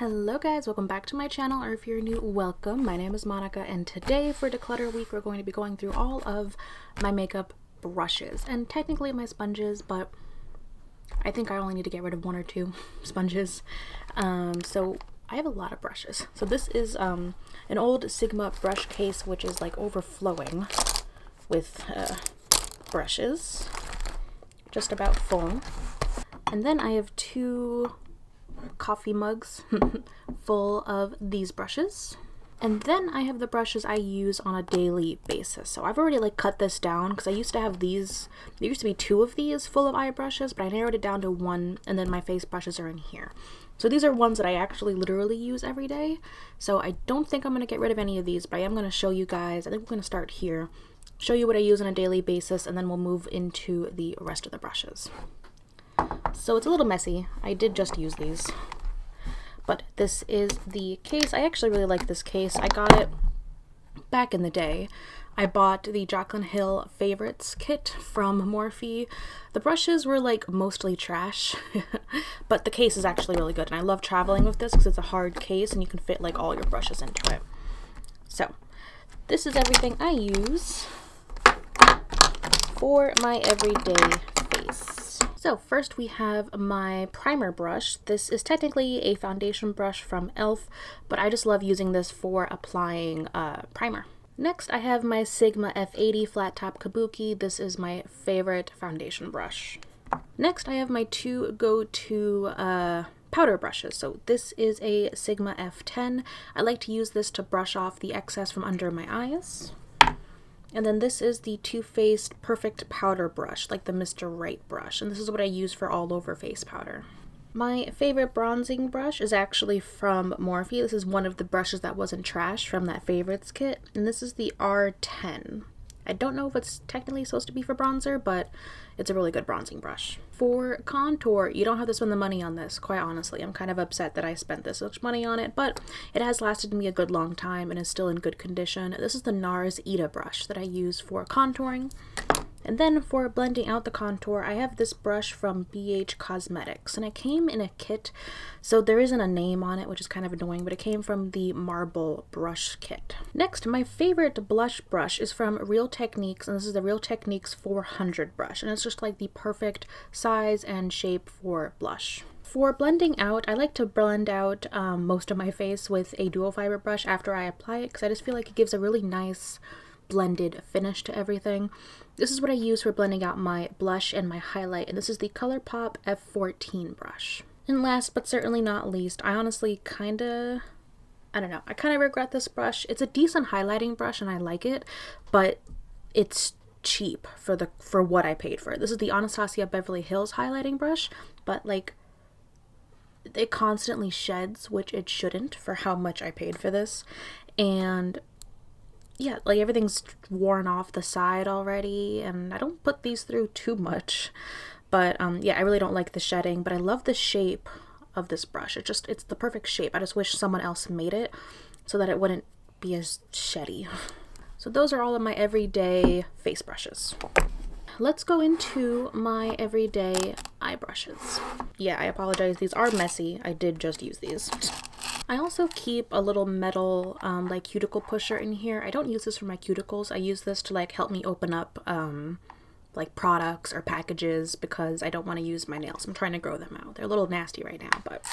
Hello guys, welcome back to my channel, or if you're new, welcome. My name is Monica, and today for Declutter Week we're going to be going through all of my makeup brushes and technically my sponges, but I think I only need to get rid of one or two sponges. So I have a lot of brushes. So this is an old Sigma brush case which is like overflowing with brushes, just about full. And then I have two coffee mugs full of these brushes, and then I have the brushes I use on a daily basis. So I've already like cut this down because I used to have these, there used to be two of these full of eye brushes, but I narrowed it down to one, and then my face brushes are in here. So these are ones that I actually literally use every day, so I don't think I'm going to get rid of any of these, but I am going to show you guys. I think we're going to start here, show you what I use on a daily basis, and then we'll move into the rest of the brushes. So it's a little messy. I did just use these, but this is the case. I actually really like this case. I got it back in the day. I bought the Jaclyn Hill Favorites kit from Morphe. The brushes were like mostly trash, but the case is actually really good, and I love traveling with this because it's a hard case and you can fit like all your brushes into it. So this is everything I use for my everyday face. So first we have my primer brush. This is technically a foundation brush from e.l.f., but I just love using this for applying primer. Next I have my Sigma F80 Flat Top Kabuki. This is my favorite foundation brush. Next I have my two go-to powder brushes. So this is a Sigma F10. I like to use this to brush off the excess from under my eyes. And then this is the Too Faced Perfect Powder Brush, like the Mr. Right brush, and this is what I use for all over face powder. My favorite bronzing brush is actually from Morphe. This is one of the brushes that wasn't trash from that favorites kit, and this is the R10. I don't know if it's technically supposed to be for bronzer, but it's a really good bronzing brush. For contour, you don't have to spend the money on this, quite honestly. I'm kind of upset that I spent this much money on it, but it has lasted me a good long time and is still in good condition. This is the NARS Eda brush that I use for contouring. And then for blending out the contour, I have this brush from BH Cosmetics, and it came in a kit, so there isn't a name on it, which is kind of annoying, but it came from the Marble Brush Kit. Next, my favorite blush brush is from Real Techniques, and this is the Real Techniques 400 brush, and it's just like the perfect size and shape for blush. For blending out, I like to blend out most of my face with a dual fiber brush after I apply it, because I just feel like it gives a really nice blended finish to everything. This is what I use for blending out my blush and my highlight, and this is the ColourPop F14 brush. And last but certainly not least, I honestly kinda, I don't know, I kinda regret this brush. It's a decent highlighting brush and I like it, but it's cheap for what I paid for it. This is the Anastasia Beverly Hills highlighting brush, but like it constantly sheds, which it shouldn't for how much I paid for this. And yeah, like everything's worn off the side already, and I don't put these through too much, but yeah, I really don't like the shedding, but I love the shape of this brush. It's the perfect shape. I just wish someone else made it so that it wouldn't be as sheddy. So those are all of my everyday face brushes. Let's go into my everyday eye brushes. Yeah, I apologize, these are messy. I did just use these. I also keep a little metal like cuticle pusher in here. I don't use this for my cuticles. I use this to like help me open up like products or packages because I don't want to use my nails. I'm trying to grow them out. They're a little nasty right now, but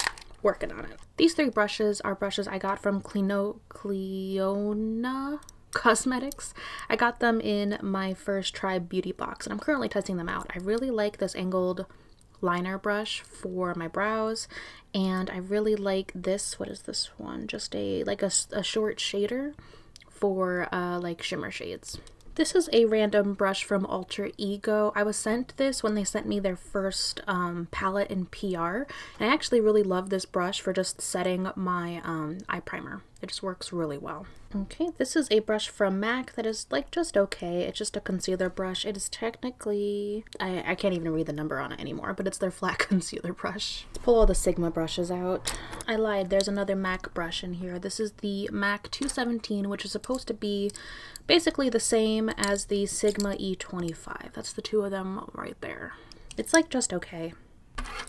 working on it. These three brushes are brushes I got from Cleona Cosmetics. I got them in my first try beauty box, and I'm currently testing them out. I really like this angled liner brush for my brows, and I really like this, what is this one, just a like a short shader for like shimmer shades. This is a random brush from Alter Ego. I was sent this when they sent me their first palette in PR, and I actually really love this brush for just setting my eye primer. It just works really well. Okay, this is a brush from MAC that is like just okay. It's just a concealer brush. It is technically, I can't even read the number on it anymore, but it's their flat concealer brush. Let's pull all the Sigma brushes out. I lied, there's another MAC brush in here. This is the MAC 217, which is supposed to be basically the same as the Sigma E25. That's the two of them right there. It's like just okay.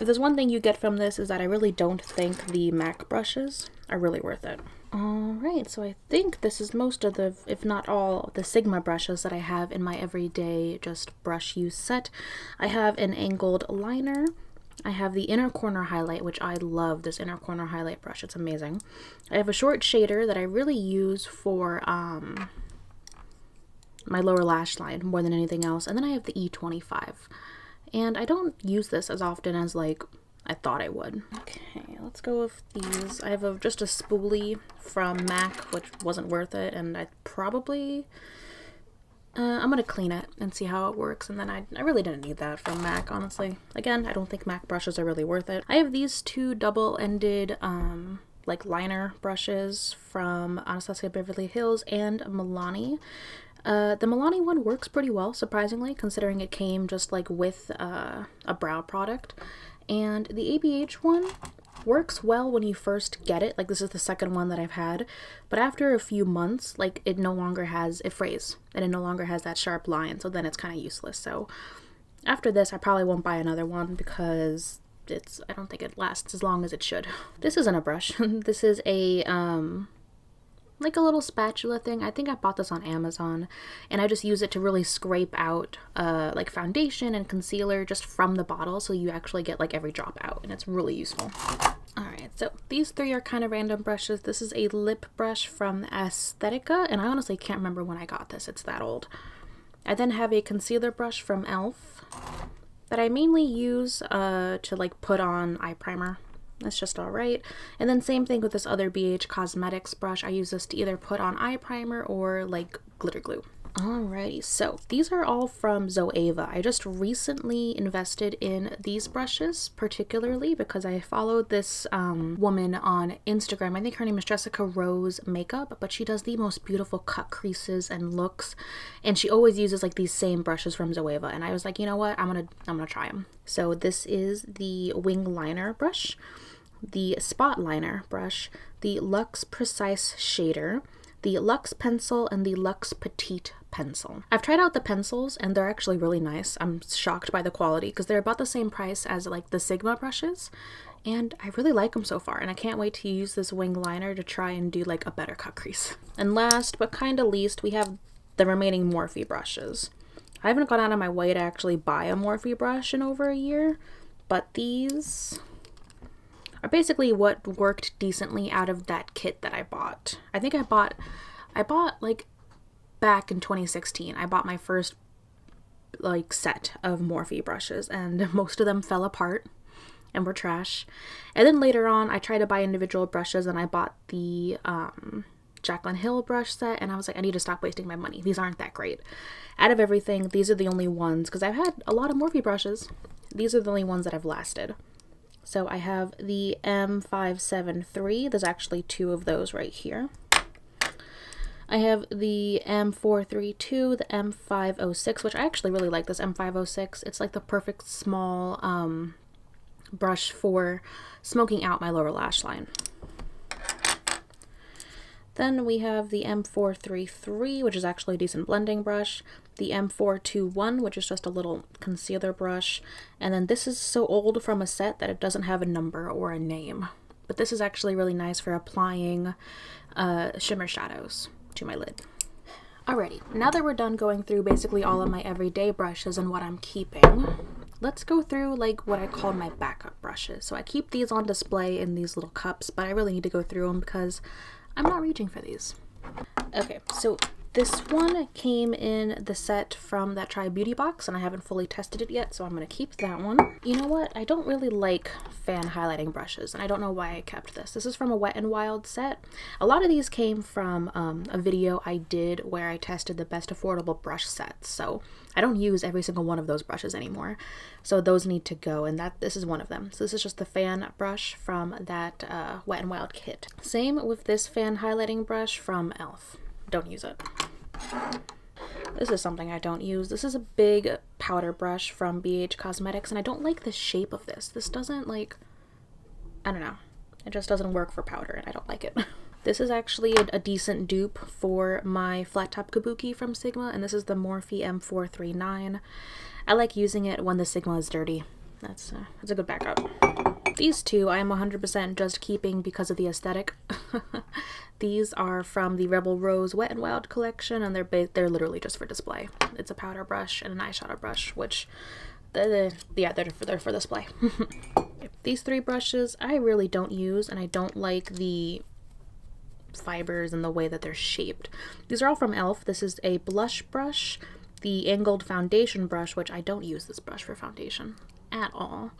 If there's one thing you get from this is that I really don't think the MAC brushes are really worth it. Alright, so I think this is most of the, if not all, the Sigma brushes that I have in my everyday just brush use set. I have an angled liner. I have the inner corner highlight, which I love this inner corner highlight brush. It's amazing. I have a short shader that I really use for my lower lash line more than anything else. And then I have the E25. And I don't use this as often as like I thought I would. Okay, let's go with these. I have just a spoolie from MAC, which wasn't worth it. And I probably... I'm going to clean it and see how it works, and then I really didn't need that from MAC, honestly. Again, I don't think MAC brushes are really worth it. I have these two double-ended, like, liner brushes from Anastasia Beverly Hills and Milani. The Milani one works pretty well, surprisingly, considering it came just, like, with a brow product. And the ABH one works well when you first get it. Like, this is the second one that I've had, but after a few months, like, it no longer has, it frays, and it no longer has that sharp line, so then it's kind of useless. So after this, I probably won't buy another one because it's, I don't think it lasts as long as it should. This isn't a brush. This is a, like a little spatula thing. I think I bought this on Amazon, and I just use it to really scrape out like foundation and concealer just from the bottle, so you actually get like every drop out, and it's really useful. Alright, so these three are kind of random brushes. This is a lip brush from Aesthetica, and I honestly can't remember when I got this. It's that old. I then have a concealer brush from e.l.f. that I mainly use to like put on eye primer. It's just alright. And then same thing with this other BH Cosmetics brush. I use this to either put on eye primer or like glitter glue. Alrighty, so these are all from Zoeva. I just recently invested in these brushes, particularly because I followed this woman on Instagram. I think her name is Jessica Rose Makeup, but she does the most beautiful cut creases and looks, and she always uses like these same brushes from Zoeva. And I was like, you know what? I'm gonna try them. So this is the Wing Liner brush, the Spot Liner brush, the Luxe Precise Shader, the Luxe Pencil, and the Luxe Petite Pencil. I've tried out the pencils, and they're actually really nice. I'm shocked by the quality because they're about the same price as like the Sigma brushes, and I really like them so far, and I can't wait to use this Wing Liner to try and do like a better cut crease. And last but kind of least, we have the remaining Morphe brushes. I haven't gone out of my way to actually buy a Morphe brush in over a year, but these are basically what worked decently out of that kit that I bought. I think I bought like back in 2016, I bought my first like set of Morphe brushes, and most of them fell apart and were trash. And then later on, I tried to buy individual brushes, and I bought the Jaclyn Hill brush set, and I was like, I need to stop wasting my money. These aren't that great. Out of everything, these are the only ones, because I've had a lot of Morphe brushes, these are the only ones that have lasted. So I have the M573, there's actually two of those right here. I have the M432, the M506, which I actually really like this M506. It's like the perfect small brush for smoking out my lower lash line. Then we have the M433, which is actually a decent blending brush, the M421, which is just a little concealer brush, and then this is so old from a set that it doesn't have a number or a name, but this is actually really nice for applying shimmer shadows to my lid. Alrighty, now that we're done going through basically all of my everyday brushes and what I'm keeping, let's go through like what I call my backup brushes. So I keep these on display in these little cups, but I really need to go through them because I'm not reaching for these. Okay, so this one came in the set from that Try Beauty box, and I haven't fully tested it yet, so I'm gonna keep that one. You know what? I don't really like fan highlighting brushes, and I don't know why I kept this. This is from a Wet n Wild set. A lot of these came from a video I did where I tested the best affordable brush sets, so I don't use every single one of those brushes anymore. So those need to go, and this is one of them. So this is just the fan brush from that Wet n Wild kit. Same with this fan highlighting brush from e.l.f. Don't use it. This is something I don't use. This is a big powder brush from BH Cosmetics, and I don't like the shape of this. This doesn't like, I don't know. It just doesn't work for powder, and I don't like it. This is actually a decent dupe for my Flat Top Kabuki from Sigma, and this is the Morphe M439. I like using it when the Sigma is dirty. that's a good backup. These two I am 100% just keeping because of the aesthetic. These are from the Rebel Rose Wet n Wild collection, and they're literally just for display. It's a powder brush and an eyeshadow brush, which they're for display. These three brushes I really don't use, and I don't like the fibers and the way that they're shaped. These are all from e.l.f. This is a blush brush, the angled foundation brush, which I don't use this brush for foundation at all,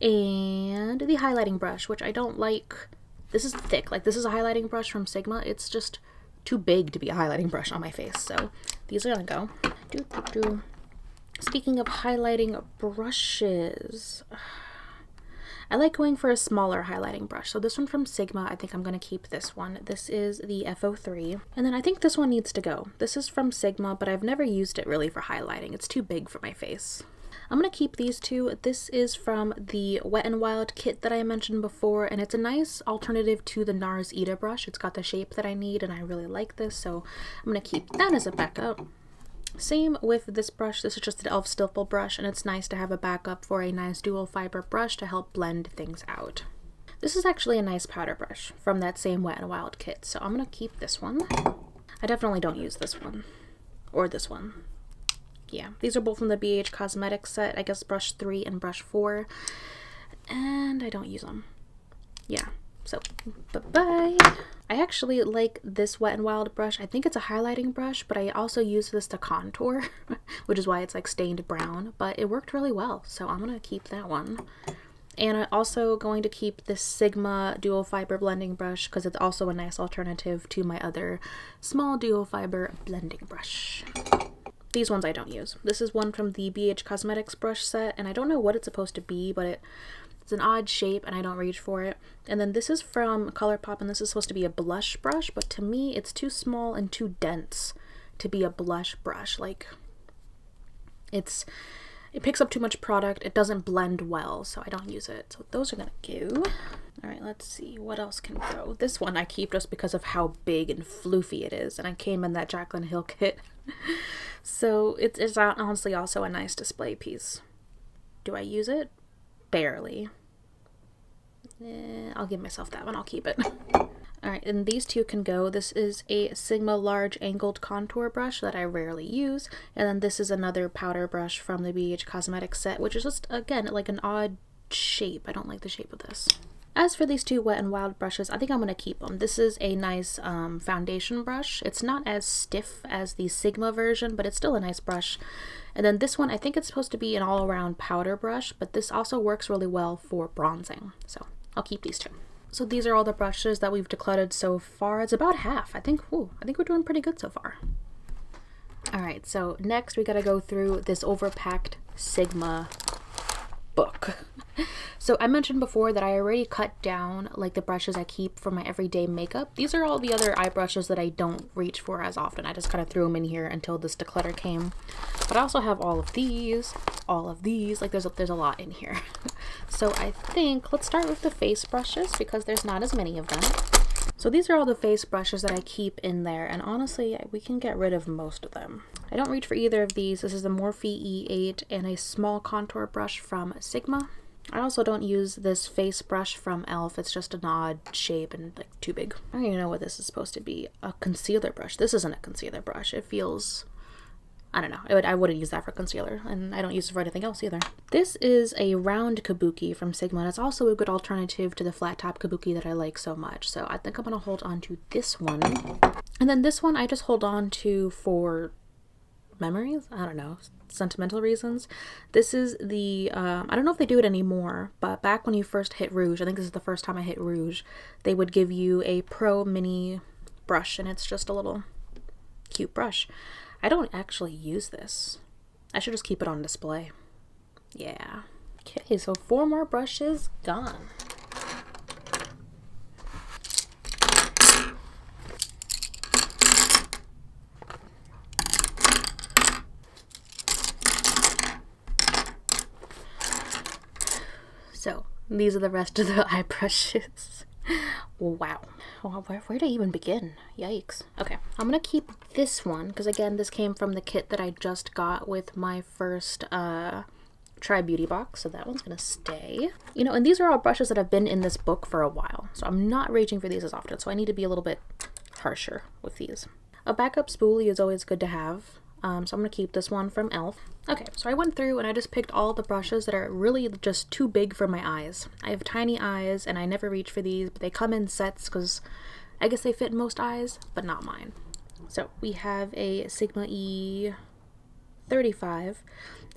and the highlighting brush, which I don't like. This is thick. Like, this is a highlighting brush from Sigma. It's just too big to be a highlighting brush on my face, so these are gonna go. Speaking of highlighting brushes, I like going for a smaller highlighting brush. So this one from Sigma, I think I'm going to keep this one. This is the F03. And then I think this one needs to go. This is from Sigma, but I've never used it really for highlighting. It's too big for my face. I'm going to keep these two. This is from the Wet n Wild kit that I mentioned before, and it's a nice alternative to the NARS Eda brush. It's got the shape that I need, and I really like this, so I'm going to keep that as a backup. Same with this brush. This is just an e.l.f. Stiffle brush, and it's nice to have a backup for a nice dual fiber brush to help blend things out. This is actually a nice powder brush from that same Wet n Wild kit, so I'm going to keep this one. I definitely don't use this one. Or this one. Yeah, these are both from the BH Cosmetics set. I guess brush 3 and brush 4. And I don't use them. Yeah. So, bye-bye. I actually like this Wet n Wild brush. I think it's a highlighting brush, but I also use this to contour, which is why it's like stained brown, but it worked really well, so I'm gonna keep that one. And I'm also going to keep this Sigma dual fiber blending brush because it's also a nice alternative to my other small dual fiber blending brush. These ones I don't use. This is one from the BH Cosmetics brush set, and I don't know what it's supposed to be, but it's an odd shape and I don't reach for it. And then this is from ColourPop, and this is supposed to be a blush brush, but to me it's too small and too dense to be a blush brush. Like, it picks up too much product, it doesn't blend well, so I don't use it. So those are gonna go. All right, let's see what else can go. This one I keep just because of how big and floofy it is, and I came in that Jaclyn Hill kit. So it is honestly also a nice display piece. Do I use it? Barely. I'll give myself that one. I'll keep it. Alright, and these two can go. This is a Sigma large angled contour brush that I rarely use, and then this is another powder brush from the BH Cosmetics set, which is just, again, like an odd shape. I don't like the shape of this. As for these two Wet n Wild brushes, I think I'm going to keep them. This is a nice foundation brush. It's not as stiff as the Sigma version, but it's still a nice brush. And then this one, I think it's supposed to be an all-around powder brush, but this also works really well for bronzing. So I'll keep these two. So these are all the brushes that we've decluttered so far. It's about half. I think we're doing pretty good so far. All right, so next we got to go through this overpacked Sigma book. So I mentioned before that I already cut down like the brushes I keep for my everyday makeup. These are all the other eye brushes that I don't reach for as often. I just kind of threw them in here until this declutter came. But I also have all of these, like there's a lot in here. So I think let's start with the face brushes because there's not as many of them. So these are all the face brushes that I keep in there, and honestly, we can get rid of most of them. I don't reach for either of these. This is the Morphe E8 and a small contour brush from Sigma. I also don't use this face brush from e.l.f. It's just an odd shape and like too big. I don't even know what this is supposed to be. A concealer brush. This isn't a concealer brush. It feels... I don't know. I wouldn't use that for concealer, and I don't use it for anything else either. This is a round kabuki from Sigma, and it's also a good alternative to the flat top kabuki that I like so much. So I think I'm going to hold on to this one. And then this one I just hold on to for memories? I don't know. Sentimental reasons. This is the, I don't know if they do it anymore, but back when you first hit Rouge, I think this is the first time I hit Rouge, they would give you a Pro Mini brush, and it's just a little cute brush. I don't actually use this. I should just keep it on display. Yeah. Okay, so 4 more brushes gone. So, these are the rest of the eye brushes. Wow. Where to even begin? Yikes. Okay, I'm gonna keep this one because, again, this came from the kit that I just got with my first Try Beauty Box, so that one's gonna stay. You know, and these are all brushes that have been in this book for a while, so I'm not raging for these as often, so I need to be a little bit harsher with these. A backup spoolie is always good to have, so I'm gonna keep this one from e.l.f. Okay, so I went through and I just picked all the brushes that are really just too big for my eyes. I have tiny eyes and I never reach for these, but they come in sets because I guess they fit most eyes, but not mine. So we have a Sigma E35,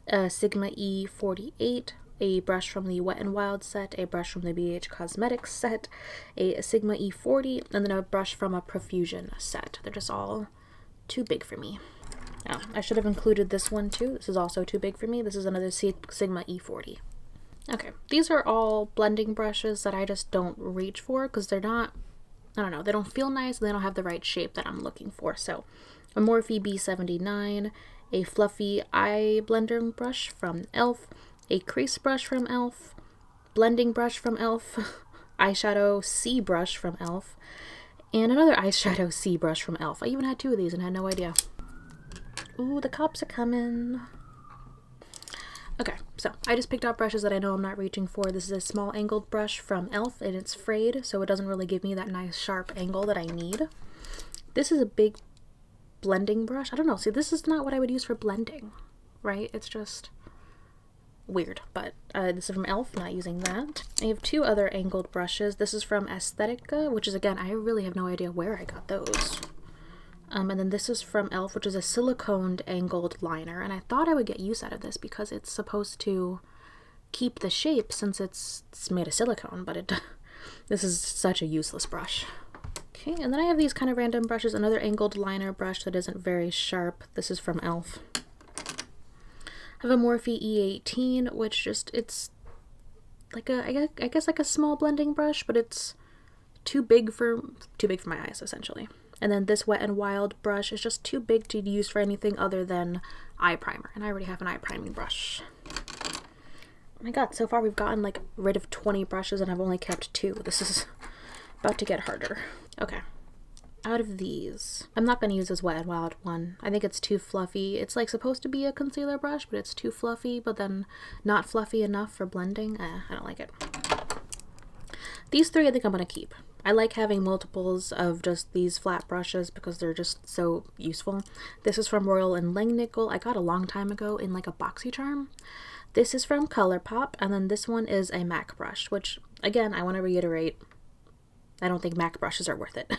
a Sigma E48, a brush from the Wet n Wild set, a brush from the BH Cosmetics set, a Sigma E40, and then a brush from a Profusion set. They're just all too big for me. Oh, I should have included this one too. This is also too big for me. This is another Sigma E40. Okay, these are all blending brushes that I just don't reach for because they're not, I don't know, they don't feel nice and they don't have the right shape that I'm looking for. So a Morphe B79, a fluffy eye blender brush from e.l.f., a crease brush from e.l.f., blending brush from e.l.f., eyeshadow C brush from e.l.f., and another eyeshadow C brush from e.l.f. I even had two of these and had no idea. Ooh, the cops are coming. Okay, so I just picked out brushes that I know I'm not reaching for. This is a small angled brush from e.l.f. and it's frayed, so it doesn't really give me that nice sharp angle that I need. This is a big blending brush. I don't know. See, this is not what I would use for blending, right? It's just weird, but this is from e.l.f., not using that. I have two other angled brushes. This is from Aesthetica, which is, again, I really have no idea where I got those. And then this is from e.l.f., which is a siliconed angled liner, and I thought I would get use out of this because it's supposed to keep the shape since it's made of silicone, but this is such a useless brush. Okay, and then I have these kind of random brushes. Another angled liner brush that isn't very sharp. This is from e.l.f. I have a Morphe E18, which just, it's like a, I guess like a small blending brush, but it's too big for my eyes, essentially. And then this Wet n Wild brush is just too big to use for anything other than eye primer. And I already have an eye priming brush. Oh my god, so far we've gotten like rid of 20 brushes and I've only kept 2. This is about to get harder. Okay. Out of these, I'm not going to use this Wet n Wild one. I think it's too fluffy. It's like supposed to be a concealer brush, but it's too fluffy, but then not fluffy enough for blending. I don't like it. These three I think I'm going to keep. I like having multiples of just these flat brushes because they're just so useful. This is from Royal and Langnickel. I got a long time ago in like a BoxyCharm. This is from ColourPop, and then this one is a MAC brush, which again, I want to reiterate, I don't think MAC brushes are worth it.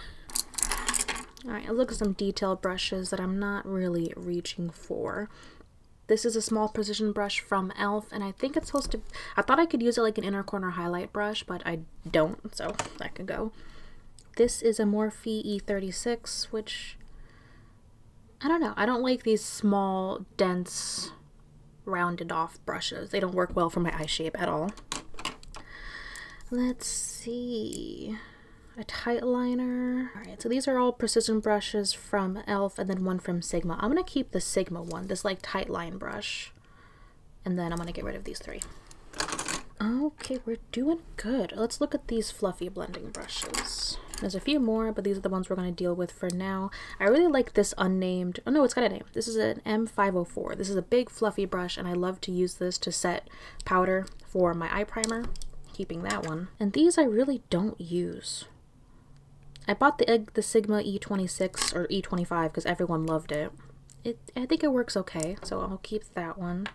Alright, I'll look at some detail brushes that I'm not really reaching for. This is a small precision brush from e.l.f. and I think it's supposed to, I thought I could use it like an inner corner highlight brush, but I don't, so that could go. This is a Morphe E36, which, I don't know, I don't like these small, dense, rounded off brushes. They don't work well for my eye shape at all. Let's see, a tight liner. Alright, so these are all precision brushes from e.l.f. and then one from Sigma. I'm gonna keep the Sigma one, this like tight line brush, and then I'm gonna get rid of these three. Okay, we're doing good. Let's look at these fluffy blending brushes. There's a few more, but these are the ones we're gonna deal with for now. I really like this unnamed, oh no, it's got a name. This is an M504. This is a big fluffy brush and I love to use this to set powder for my eye primer. Keeping that one. And these I really don't use. I bought the Sigma E26 or E25 because everyone loved it. I think it works okay, so I'll keep that one.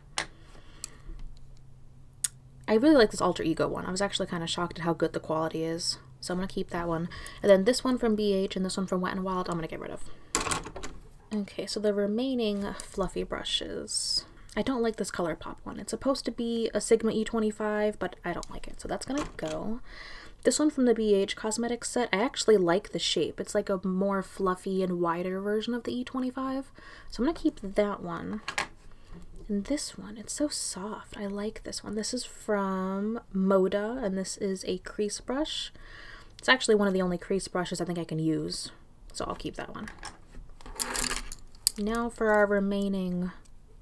I really like this Alter Ego one. I was actually kind of shocked at how good the quality is, so I'm going to keep that one. And then this one from BH and this one from Wet n Wild I'm going to get rid of. Okay, so the remaining fluffy brushes. I don't like this ColourPop one. It's supposed to be a Sigma E25, but I don't like it, so that's going to go. This one from the BH Cosmetics set, I actually like the shape. It's like a more fluffy and wider version of the E25. So I'm going to keep that one. And this one, it's so soft. I like this one. This is from Moda, and this is a crease brush. It's actually one of the only crease brushes I think I can use, so I'll keep that one. Now for our remaining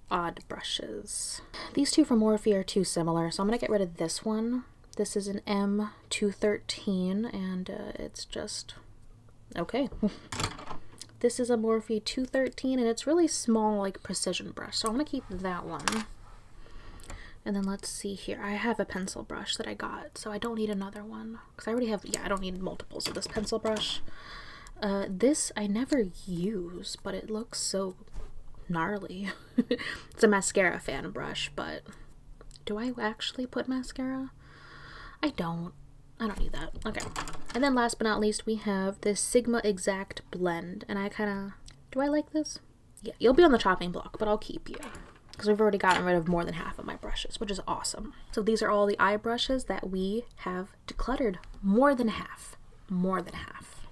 odd brushes. These two from Morphe are too similar, so I'm going to get rid of this one. This is an M213, and it's just okay. This is a Morphe 213, and it's really small, like precision brush, so I'm going to keep that one. And then let's see here. I have a pencil brush that I got, so I don't need another one because I already have, yeah, I don't need multiples of this pencil brush. This I never use, but it looks so gnarly. It's a mascara fan brush, but do I actually put mascara? I don't need that. Okay. And then last but not least, we have this Sigma Exact Blend. And I kind of, do I like this? Yeah, you'll be on the chopping block, but I'll keep you. Because we've already gotten rid of more than half of my brushes, which is awesome. So these are all the eye brushes that we have decluttered. More than half. More than half.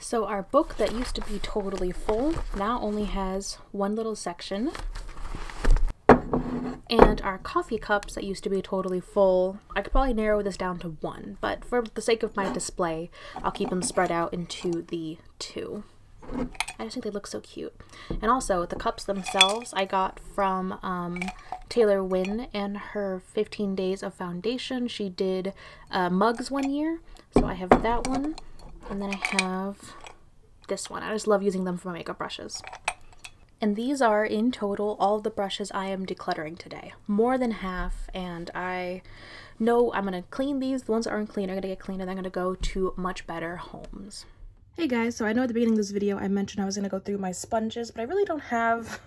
So our book that used to be totally full now only has one little section. And our coffee cups that used to be totally full, I could probably narrow this down to one, but for the sake of my display, I'll keep them spread out into the two. I just think they look so cute. And also, the cups themselves I got from Taylor Wynne and her 15 Days of Foundation. She did mugs one year, so I have that one. And then I have this one. I just love using them for my makeup brushes. And these are, in total, all the brushes I am decluttering today. More than half, and I know I'm going to clean these. The ones that aren't clean are going to get cleaned, and they're going to go to much better homes. Hey guys, so I know at the beginning of this video I mentioned I was going to go through my sponges, but I really don't have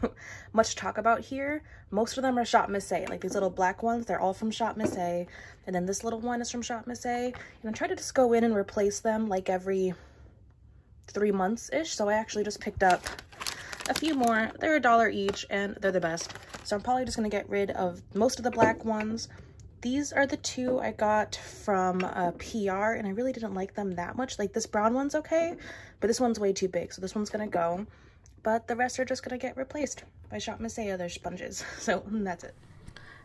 much to talk about here. Most of them are Shop Miss A, like these little black ones, they're all from Shop Miss A. And then this little one is from Shop Miss A. And I try to just go in and replace them like every 3 months-ish, so I actually just picked up a few more. They're $1 each and they're the best. So I'm probably just gonna get rid of most of the black ones. These are the two I got from PR and I really didn't like them that much. Like this brown one's okay, but this one's way too big. So this one's gonna go, but the rest are just gonna get replaced by Shop Miss A other sponges. So that's it.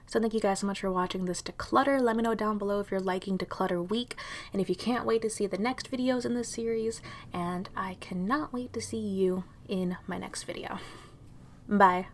So thank you guys so much for watching this declutter. Let me know down below if you're liking Declutter Week and if you can't wait to see the next videos in this series. And I cannot wait to see you in my next video. Bye.